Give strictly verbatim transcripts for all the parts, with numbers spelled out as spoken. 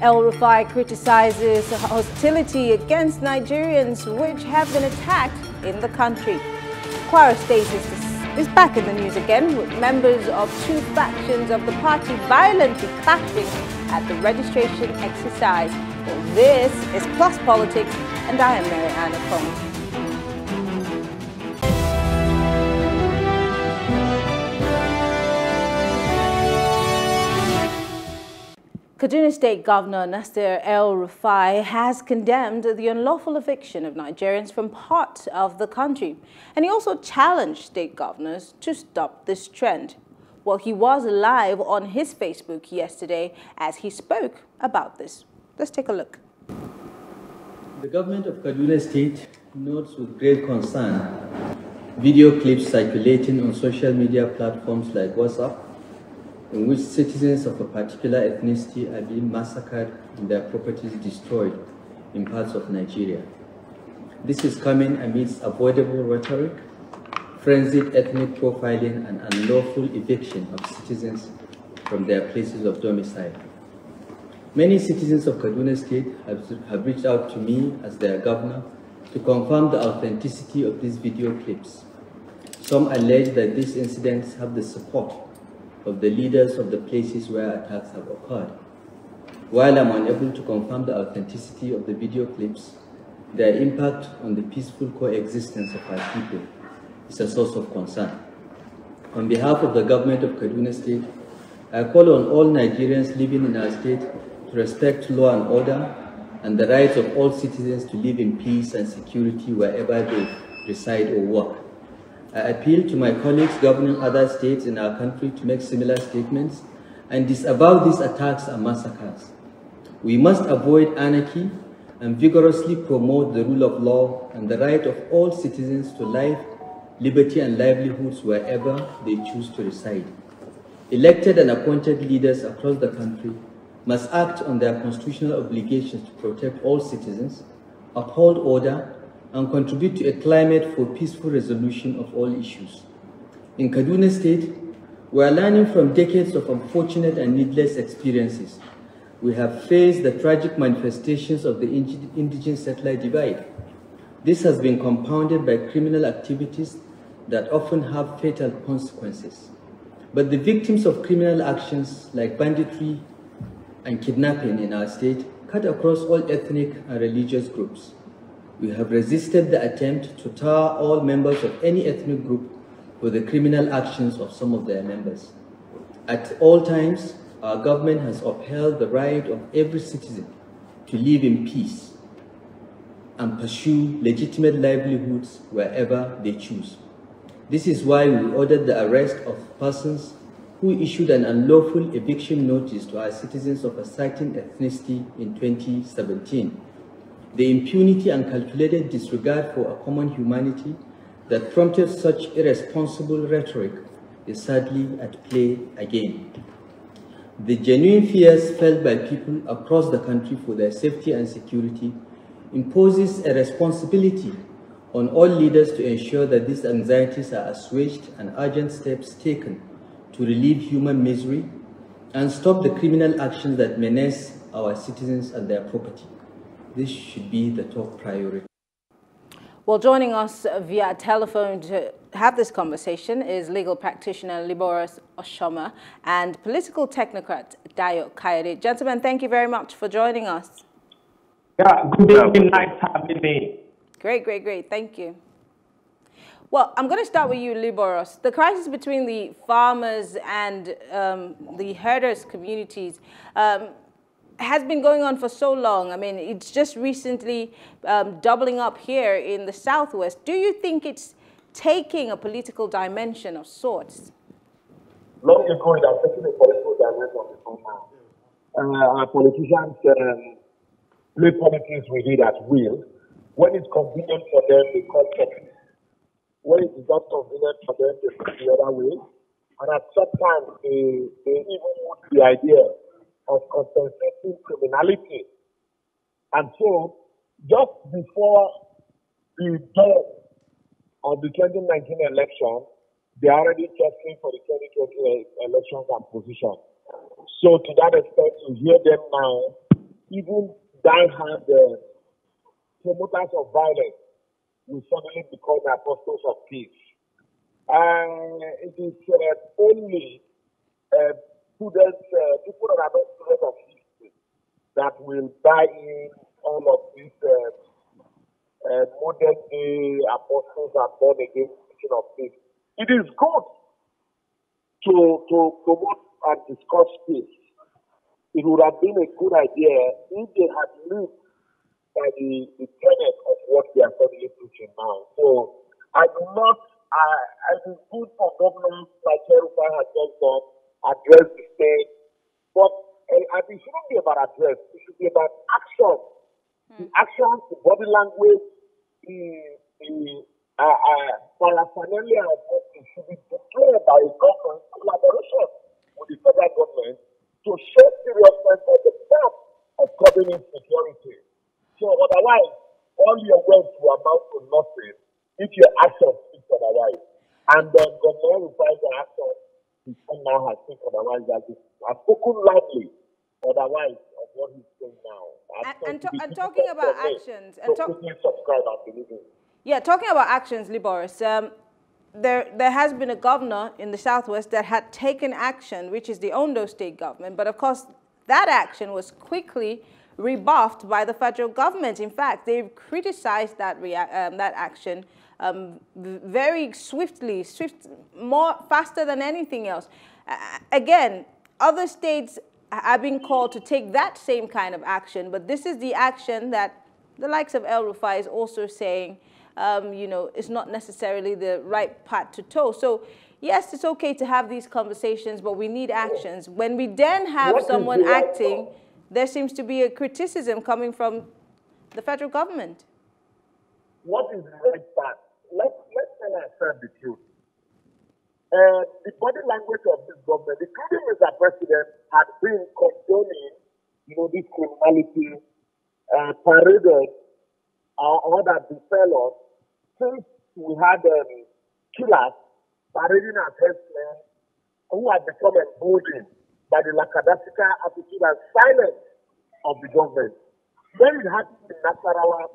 El-Rufai criticizes hostility against Nigerians which have been attacked in the country. Kwara State is, is back in the news again, with members of two factions of the party violently clashing at the registration exercise. Well, this is Plus Politics, and I am Mary Ann Okon. Kaduna State Governor Nasir El-Rufai has condemned the unlawful eviction of Nigerians from parts of the country, and he also challenged state governors to stop this trend. Well, he was live on his Facebook yesterday as he spoke about this. Let's take a look. The government of Kaduna State notes with great concern video clips circulating on social media platforms like WhatsApp, in which citizens of a particular ethnicity are being massacred and their properties destroyed in parts of Nigeria. This is coming amidst avoidable rhetoric, frenzied ethnic profiling, and unlawful eviction of citizens from their places of domicile. Many citizens of Kaduna State have, have reached out to me as their governor to confirm the authenticity of these video clips. Some allege that these incidents have the support of the leaders of the places where attacks have occurred. While I'm unable to confirm the authenticity of the video clips, their impact on the peaceful coexistence of our people is a source of concern. On behalf of the government of Kaduna State, I call on all Nigerians living in our state to respect law and order and the rights of all citizens to live in peace and security wherever they reside or work. I appeal to my colleagues governing other states in our country to make similar statements and disavow these attacks and massacres. We must avoid anarchy and vigorously promote the rule of law and the right of all citizens to life, liberty, and livelihoods wherever they choose to reside. Elected and appointed leaders across the country must act on their constitutional obligations to protect all citizens, uphold order, and contribute to a climate for peaceful resolution of all issues. In Kaduna State, we are learning from decades of unfortunate and needless experiences. We have faced the tragic manifestations of the indigent settler divide. This has been compounded by criminal activities that often have fatal consequences. But the victims of criminal actions like banditry and kidnapping in our state cut across all ethnic and religious groups. We have resisted the attempt to tar all members of any ethnic group for the criminal actions of some of their members. At all times, our government has upheld the right of every citizen to live in peace and pursue legitimate livelihoods wherever they choose. This is why we ordered the arrest of persons who issued an unlawful eviction notice to our citizens of a certain ethnicity in twenty seventeen. The impunity and calculated disregard for a common humanity that prompted such irresponsible rhetoric is sadly at play again. The genuine fears felt by people across the country for their safety and security imposes a responsibility on all leaders to ensure that these anxieties are assuaged and urgent steps taken to relieve human misery and stop the criminal actions that menace our citizens and their property. This should be the top priority. Well, joining us via telephone to have this conversation is legal practitioner Liborous Oshoma and political technocrat Dayok Kayode. Gentlemen, thank you very much for joining us. Yeah, good evening, nice having me. Great, great, great. Thank you. Well, I'm going to start with you, Liborous. The crisis between the farmers and um, the herders communities Um, has been going on for so long. I mean, it's just recently um, doubling up here in the Southwest. Do you think it's taking a political dimension of sorts? Long ago, it has taken a political dimension of sorts. Uh, politicians um, play politics with it at will. When it's convenient for them, they call politics. When it is not convenient for them, they put the other way. And at some time, they, they even want the idea of concentrating criminality. And so, just before the dawn of the twenty nineteen election, they are already testing for the twenty twenty elections and position. So, to that extent, you hear them now even die-hard uh, promoters of violence will suddenly become apostles of peace. And uh, it is uh, only uh, students, uh, people that are not students of history, that will buy in all of these uh, uh, modern-day apostles and born-again teaching of peace. It is good to to promote and discuss peace. It would have been a good idea if they had lived by the, the tenet of what they are suddenly preaching now. So I do not, I it is good for governors like El-Rufai has just done, address the state, but uh, it shouldn't be about address, it should be about action. Mm. The actions, the body language, the, the uh, uh, paraphernalia of justice should be declared by a government in collaboration with the federal government to show seriousness of the path of governing security. So otherwise, all your words will amount to nothing if your actions speak otherwise. And then the man will find the action and now has speak otherwise. I've spoken loudly otherwise of what he's saying now. And, and, to, and talking about actions. And so talk subscribe and believe it. Yeah, talking about actions, Liborous. Um, There, there has been a governor in the Southwest that had taken action, which is the Ondo State government. But of course, that action was quickly rebuffed by the federal government. In fact, they've criticized that, rea um, that action um, very swiftly, swift, more faster than anything else. Uh, again, other states have been called to take that same kind of action. But this is the action that the likes of El-Rufai is also saying Um, you know, it's not necessarily the right path to toe. So, yes, it's okay to have these conversations, but we need actions. When we then have what someone the acting, action? There seems to be a criticism coming from the federal government. What is the right path? Let's tell ourselves the truth. Uh, the body language of this government, including Mister President, had been condoning, you know, this criminality, uh, paraded, uh, all that befell us. Since we had um, killers parading as henchmen who had become emboldened by the lackadaisical attitude and silence of the government. When it happened in Nasarawa,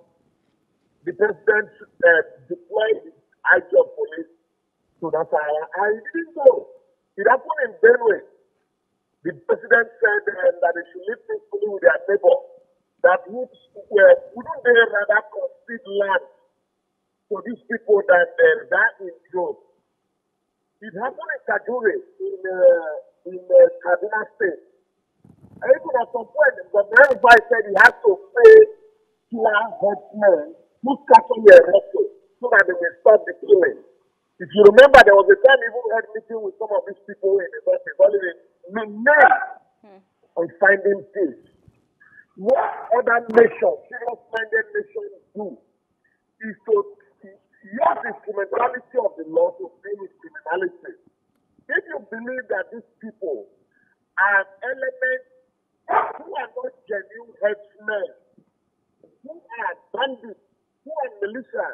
the president uh, deployed the I G of police to Nasarawa, and he didn't go. It happened in Benue. The president said uh, that they should live peacefully with their neighbor, that would, uh, wouldn't they rather concede land for these people that uh, that is true. It happened in Kaduna in uh, in uh, Kaduna State. And even at some point, the man said he has to pay to our headsmen who cattle were arrested so that they will stop the killing. If you remember, there was a time even had meeting with some of these people in the West Holiday, mm. on finding peace. What other nations, serious-minded nations do is to use the instrumentality of the law to deal with criminality. If you believe that these people are elements who are not genuine headsmen, who are bandits, who are militia,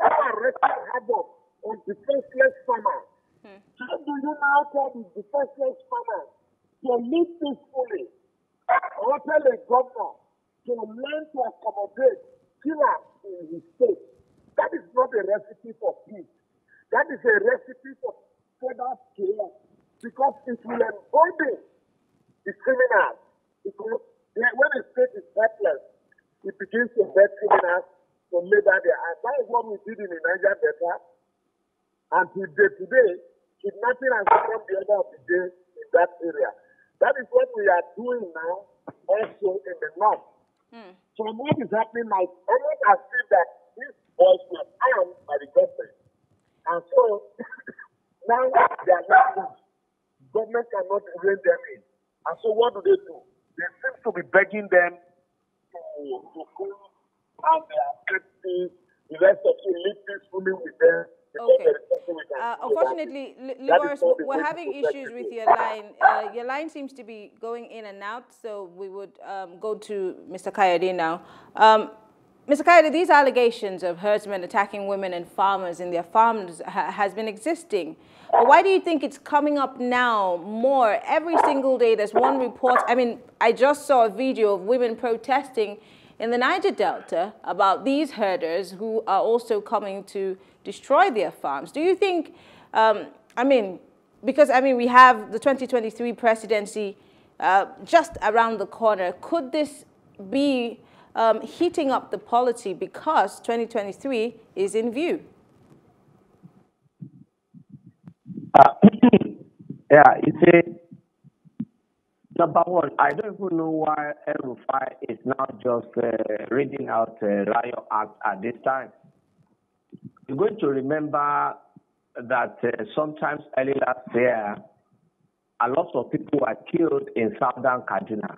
who are wrecking havoc on defenseless farmers, hmm. how do you now tell the defenseless farmers to live peacefully or tell a governor to learn to accommodate killers in his state? That is not a recipe for peace. That is a recipe for further chaos, because it will embolden the criminals. Because when a state is helpless, it begins to vet criminals to lay down their hands. That is what we did in the Niger Delta. And today, today, kidnapping has become the order of the day in that area. That is what we are doing now, also in the north. Mm. So what is happening now, almost as if that these boys were armed by the government. And so, now they are not moved. Government cannot rein them in. And so what do they do? They seem to be begging them to, to go and accept the rest of you, live peacefully with them. Okay. Uh, unfortunately, Liborous, we're having issues with your line. Uh, your line seems to be going in and out, so we would um, go to Mister Kayode now. Um, Mister Kayode, these allegations of herdsmen attacking women and farmers in their farms ha has been existing. But why do you think it's coming up now more? Every single day there's one report. I mean, I just saw a video of women protesting in the Niger Delta about these herders who are also coming to destroy their farms. Do you think, um, I mean, because, I mean, we have the twenty twenty-three presidency uh, just around the corner. Could this be um, heating up the polity because twenty twenty-three is in view? Uh, yeah, you see, number one, I don't even know why El-Rufai is now just uh, reading out the uh, Riot Act at this time. You're going to remember that uh, sometimes early last year, a lot of people were killed in southern Kaduna.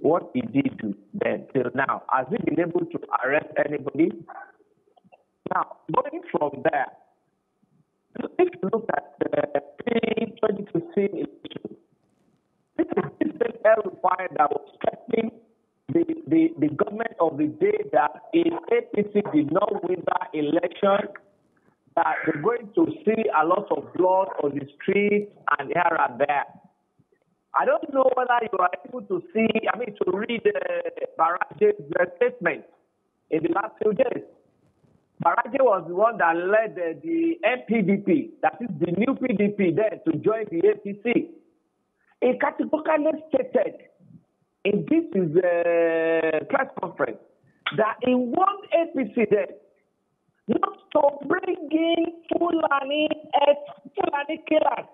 What he did to them till now, has he been able to arrest anybody? Now, going from there, if you look at the pre twenty fifteen election, this is the same El-Rufai that was threatening the, the, the government of the day that if A P C did not win that election, that they're going to see a lot of blood on the streets and here and there. I don't know whether you are able to see, I mean, to read uh, Barajé's uh, statement in the last few days. Barajé was the one that led uh, the N P D P, that is the new P D P there, to join the A P C. He categorically stated in this is, uh, press conference that he won A P C there not to bring in Fulani Fulani killers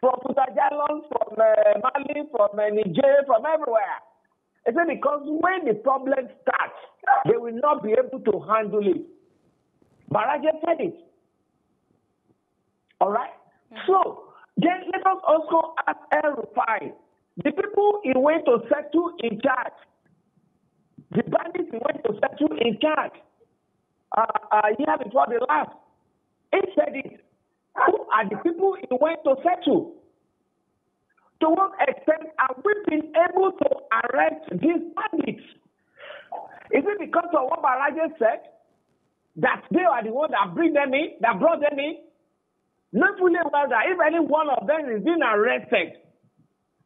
from Putajalon, from uh, Mali, from uh, Nigeria, from everywhere. It's because when the problem starts, they will not be able to handle it. Barajé said it. All right? Mm-hmm. So, then let us also ask El-Rufai. The people he went to settle in charge, the bandits he went to settle in charge, Uh, uh, yeah, before the last, he said it. Who are the people he went to settle? To what extent have we been able to arrest these bandits? Is it because of what Barajé said that they are the ones that bring them in, that brought them in? Not fully well that if any one of them is being arrested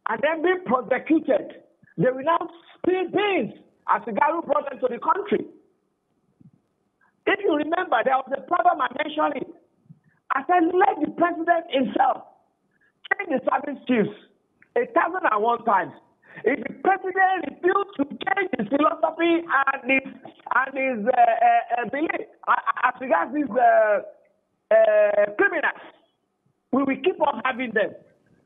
and then being prosecuted, they will now spill beans as the guy who brought them to the country. If you remember, there was a problem I mentioned it. I said, let the president himself change the service chiefs a thousand and one times. If the president refused to change his philosophy and his and his uh, uh, belief as regards his uh, uh, criminals, we will keep on having them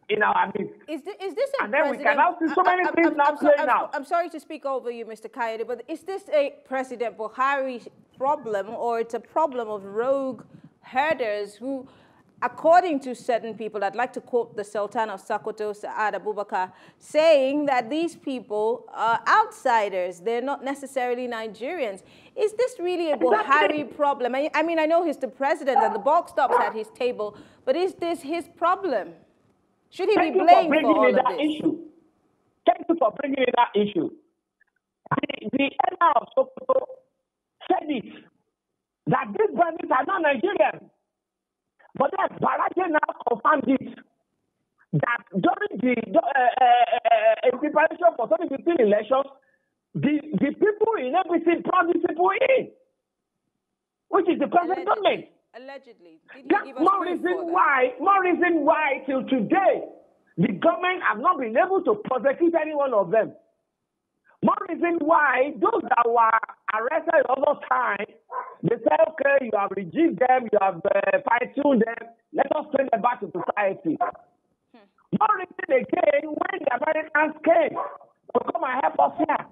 in our midst. Is this, is this a and then president, we can now see so many I, I, things I'm, now I'm, playing I'm, out. I'm sorry to speak over you, Mister Kayode, but is this a President Buhari problem, or it's a problem of rogue herders who, according to certain people, I'd like to quote the Sultan of Sokoto, Saad Abubakar, saying that these people are outsiders, they're not necessarily Nigerians. Is this really a Buhari problem? I, I mean, I know he's the president and the ball stops at his table, but is this his problem? Should he Thank be blamed for, for all of that this? Issue. Thank you for bringing in that issue. The, the Emir of Sokoto said it, that these bandits are not Nigerians. But then Barajé now confirmed it, that during the uh, uh, uh, preparation for twenty fifteen elections, the, the people in everything brought these people in, which is the present government. Allegedly. Did That's give us more reason why, more reason why till today, the government have not been able to prosecute any one of them. More reason why those that were arrested all those time, they say, okay, you have rejigged them, you have uh, fine-tuned them, let us send them back to society. Hmm. More reason again, when the Americans came to come and help us here,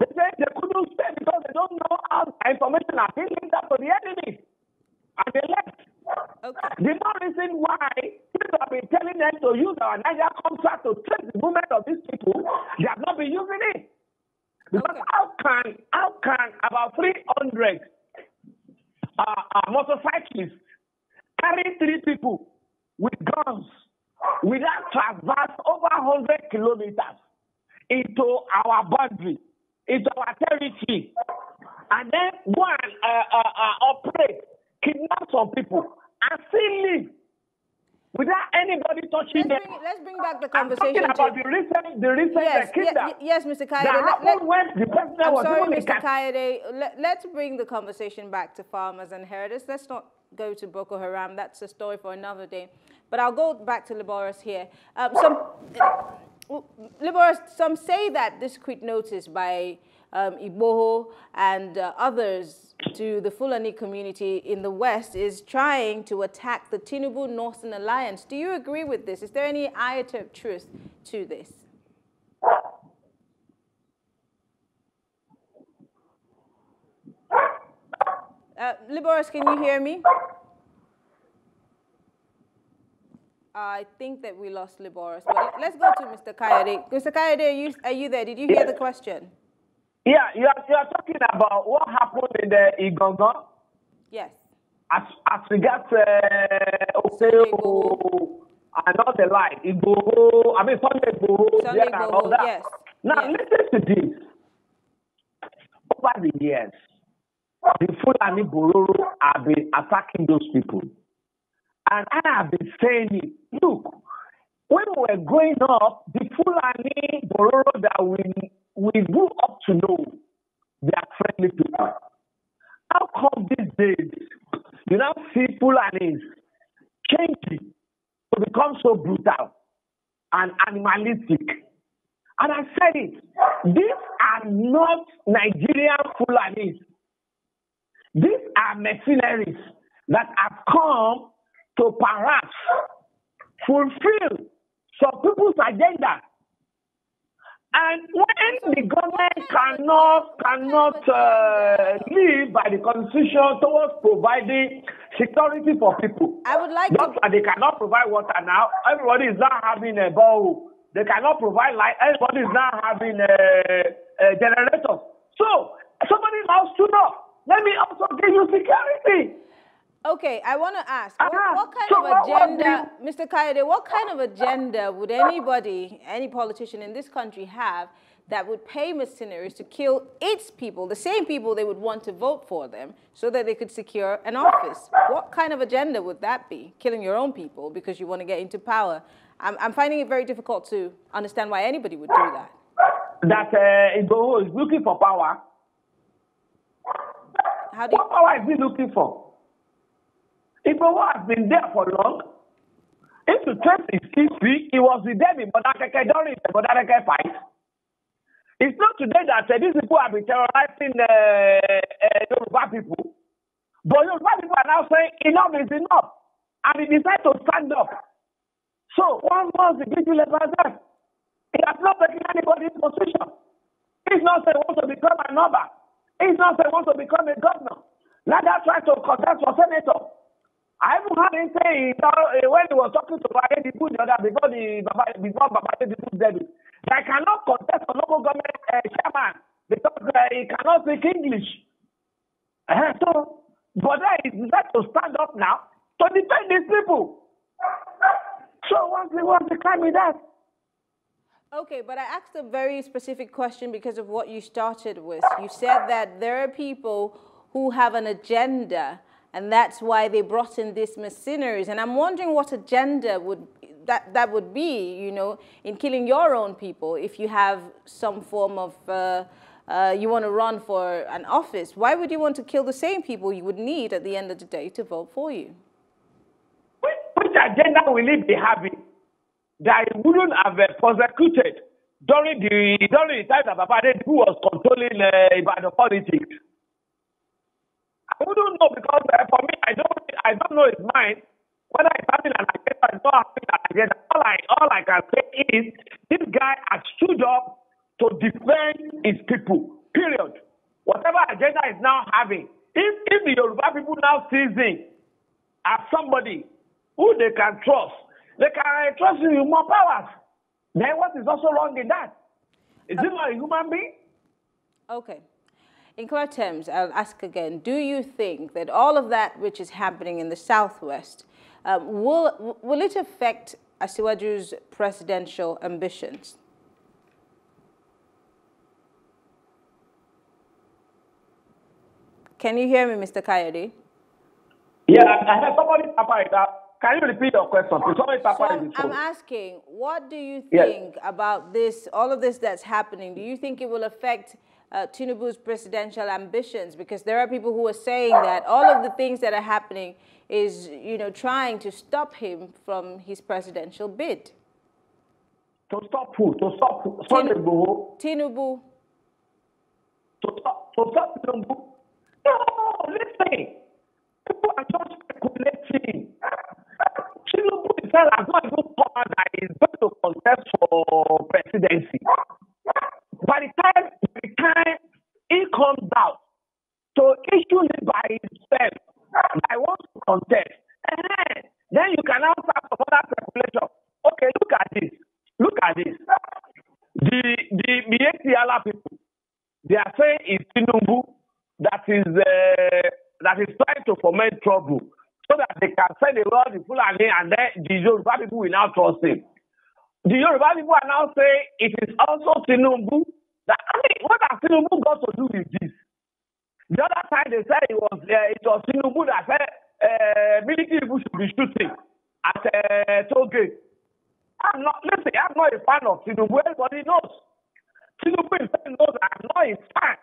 they said they couldn't stay because they don't know how the information has been linked up to the enemy. And they left. Okay. The more reason why people have been telling them to use our Niger contract to trace the movement of these people, they have not been using it. Because okay. how can how can about three hundred uh, uh, motorcyclists carry three people with guns without traverse over hundred kilometers into our boundary, into our territory, and then go and uh, uh, uh, operate, kidnap some people, and still leave without anybody touching let's them. Bring, let's bring back the conversation. I'm talking about the recent, the recent yes, kidnap. Yes, Mister Kayode. Let, let, when the president I'm was sorry, Mister Kayode. Let, let's bring the conversation back to farmers and herders. Let's not go to Boko Haram. That's a story for another day. But I'll go back to Liborous here. Um, some, uh, Liborous, some say that this quick notice by um, Igboho and uh, others to the Fulani community in the West is trying to attack the Tinubu Northern Alliance. Do you agree with this? Is there any iota of truth to this? Uh, Liborous, can you hear me? I think that we lost Liborous, but let's go to Mister Kayode. Mister Kayode, are you, are you there? Did you hear yes. the question? Yeah, you are, you are talking about what happened in the Igongo? Yes. As, as regards uh, Okeo and all the like, Igboho, I mean, Sunday Igboho, Sunday yeah, Igboho, all that. Yes. Now, yes. listen to this. Over the years, the Fulani Bororo have been attacking those people. And I have been saying it. Look, when we were growing up, the Fulani Bororo that we, we grew up to know, they are friendly people. How come these days you now see Fulanis changing to become so brutal and animalistic? And I said it, these are not Nigerian Fulanis. These are mercenaries that have come to perhaps fulfill some people's agenda. And when the government cannot cannot uh, live by the constitution towards providing security for people, I would like not, to... they cannot provide water now. Everybody is not having a bowl. They cannot provide light. Everybody is not having a, a generator. So somebody else stood up. Let me also give you security. Okay, I want to ask, what, what kind of agenda, Mister Kayode, what kind of agenda would anybody, any politician in this country have that would pay mercenaries to kill its people, the same people they would want to vote for them, so that they could secure an office? What kind of agenda would that be, killing your own people because you want to get into power? I'm, I'm finding it very difficult to understand why anybody would do that. That uh, Igboho is looking for power. How do you... What power is he looking for? Igboho has been there for long. If you trace his history, he was with them in Modakeke during the Modakeke fight. It's not today that uh, these people have been terrorizing the uh, Yoruba uh, people. But Yoruba people are now saying enough is enough. And he decided to stand up. So, one was the vigilance about that. He has not taken anybody's position. He's not saying he wants to become a number. He's not saying he wants to become a governor. Lada tried to contest for senator. I haven't heard him say he thought, uh, when he was talking to Barajé people the other before the before Barajé people did it. I cannot contest a local government uh, chairman because uh, he cannot speak English. Uh, so, but then he decided to stand up now to defend these people. So what's the what's the crime with that? Okay, but I asked a very specific question because of what you started with. You said that there are people who have an agenda. And that's why they brought in these mercenaries. And I'm wondering what agenda would that, that would be, you know, in killing your own people if you have some form of, uh, uh, you want to run for an office. Why would you want to kill the same people you would need at the end of the day to vote for you? Which, which agenda will it be having that it wouldn't have uh, prosecuted during the, during the time that Babade who was controlling uh, about the politics? I don't know because uh, for me, I don't, I don't know his mind. Whether it's having an agenda or not having an agenda, all I, all I can say is this guy has stood up to defend his people. Period. Whatever agenda is now having, if if the Yoruba people now sees him as somebody who they can trust, they can trust him with more powers. Then what is also wrong in that? Is okay. He not a human being? Okay. In clear terms, I'll ask again, do you think that all of that which is happening in the Southwest, uh, will, will it affect Asiwaju's presidential ambitions? Can you hear me, Mister Kayode? Yeah, I heard somebody about that. Can you repeat your question? So I'm, I'm asking, what do you think yes. about this, all of this that's happening? Do you think it will affect uh, Tinubu's presidential ambitions? Because there are people who are saying that all of the things that are happening is, you know, trying to stop him from his presidential bid. To stop who? To stop who? Tinubu. Tinubu. To stop, to stop Tinubu. No, listen. People are just speculating. Tinubu himself has not even come out that he's going to contest for presidency. By the time, by the time he comes out, so issue it by himself. I want to contest. And then you can now start some other speculation. Okay, look at this. Look at this. The the B A T L people, they are saying it's Tinubu that is uh, that is trying to foment trouble so that they can send the world the full again, and then the Yoruba people will now trust him. The Yoruba people are now saying it is also Tinubu that, I mean, what has Tinubu got to do with this? The other time they said it was uh, it was Tinubu that said uh, military people should be shooting at uh, Toge. I'm not, listen, I'm not a fan of Tinubu. Everybody knows. Tinubu himself knows I'm not a fan.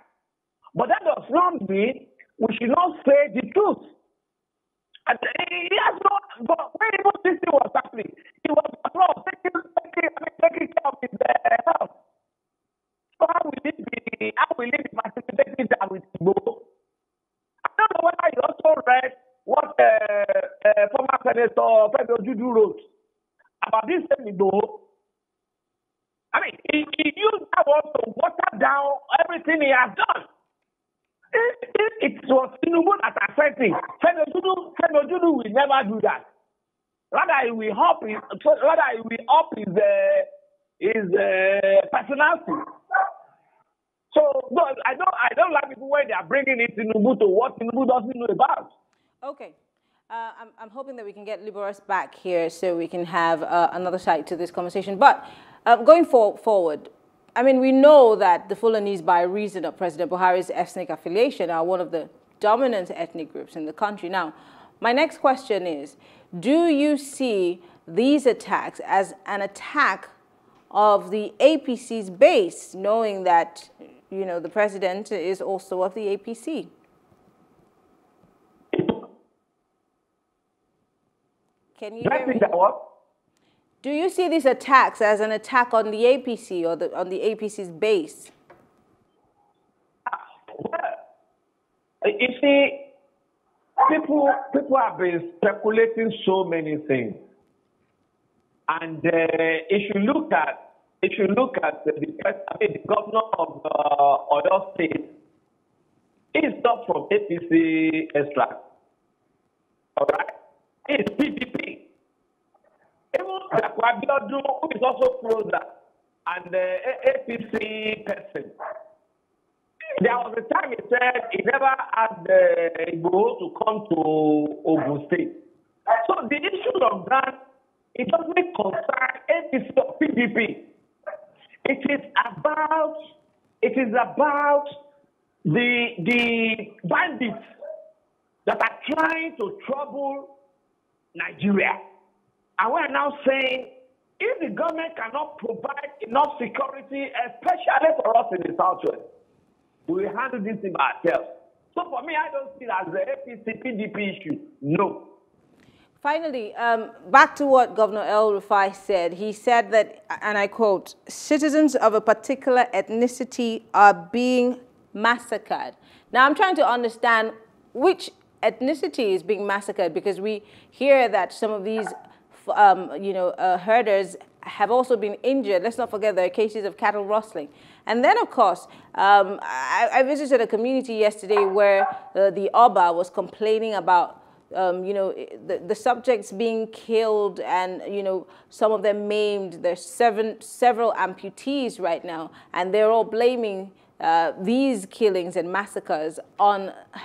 But that does not mean we should not say the truth. And he has not, but when even this thing was happening, he was not taking, taking, I mean, taking care of his uh, health. So how will it be, how will it be participating that with Igboho? I don't know whether you also read what uh, uh, former Senator Pedro Juju wrote about this thing, though. I mean, he, he used that word to water down everything he has done. It, it, it was Tinubu that affected him. Pedro Juju will never do that. Rather, he will help his, rather he will help his, uh, his uh, personality. So, no, I don't, I don't like people when they are bringing in Tinubu to what Tinubu doesn't know about. Okay. Uh, I'm, I'm hoping that we can get Liborous back here so we can have uh, another side to this conversation. But uh, going for, forward, I mean, we know that the Fulanis, by reason of President Buhari's ethnic affiliation, are one of the dominant ethnic groups in the country. Now, my next question is, do you see these attacks as an attack of the A P C's base, knowing that, you know, the president is also of the A P C? Can you hear me? Do you see these attacks as an attack on the A P C or the, on the A P C's base? You see, people people have been speculating so many things, and uh, if you look at if you look at the, I mean, the governor of uh, Oyo State, he's not from A P C extract. All right, it's P D P. Abiodun, who is also closer, and the A P C person. There was a time he said he never had the Igboho to come to Ogun State. So the issue of that, it doesn't concern A P C or P D P. It is about, it is about the the bandits that are trying to trouble Nigeria. And we are now saying, if the government cannot provide enough security, especially for us in the Southwest, we will handle this thing by ourselves. So for me, I don't see it as the A P C, P D P issue. No. Finally, um, back to what Governor El-Rufai said. He said that, and I quote, citizens of a particular ethnicity are being massacred. Now, I'm trying to understand which ethnicity is being massacred, because we hear that some of these Um, you know, uh, herders have also been injured. Let's not forget there are cases of cattle rustling. And then, of course, um, I, I visited a community yesterday where uh, the Oba was complaining about, um, you know, the, the subjects being killed and, you know, some of them maimed. There's seven, several amputees right now, and they're all blaming uh, these killings and massacres on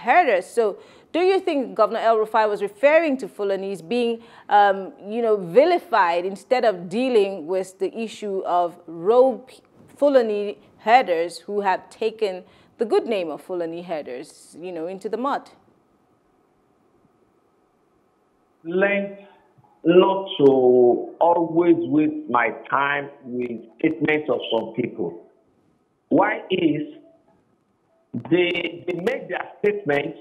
herders. So, do you think Governor El-Rufai was referring to Fulanis being, um, you know, vilified instead of dealing with the issue of rogue Fulani herders who have taken the good name of Fulani herders, you know, into the mud? Learned not to always waste my time with statements of some people. Why is they, they make their statements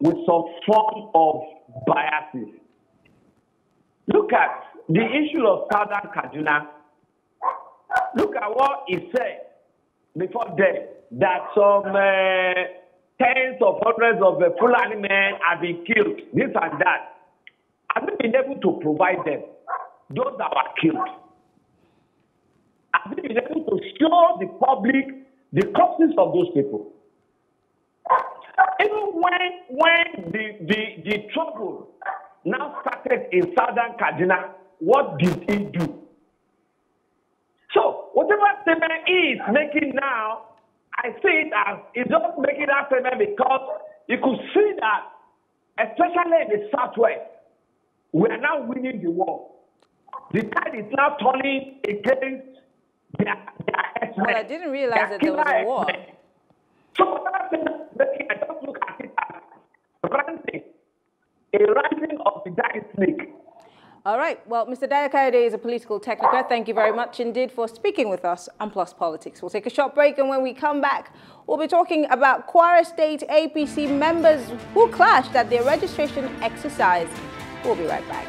with some form of biases. Look at the issue of Southern Kaduna. Look at what he said before then, that some uh, tens of hundreds of uh, Fulani men have been killed, this and that. Have we been able to provide them, those that were killed? Have we been able to show the public the corpses of those people? Even when, when the, the, the trouble now started in Southern Kaduna, what did he do? So, whatever statement he is making now, I see it as he's just making that statement because you could see that, especially in the Southwest, we are now winning the war. The tide is now turning against their ex-men. Well, I didn't realize that there was a war. So, whatever statement he's making, I just look at it as ranting, a ranting of the giant snake. All right. Well, Mister Dayok Kayode is a political technocrat. Thank you very much indeed for speaking with us on Plus Politics. We'll take a short break, and when we come back, we'll be talking about Kwara State A P C members who clashed at their registration exercise. We'll be right back.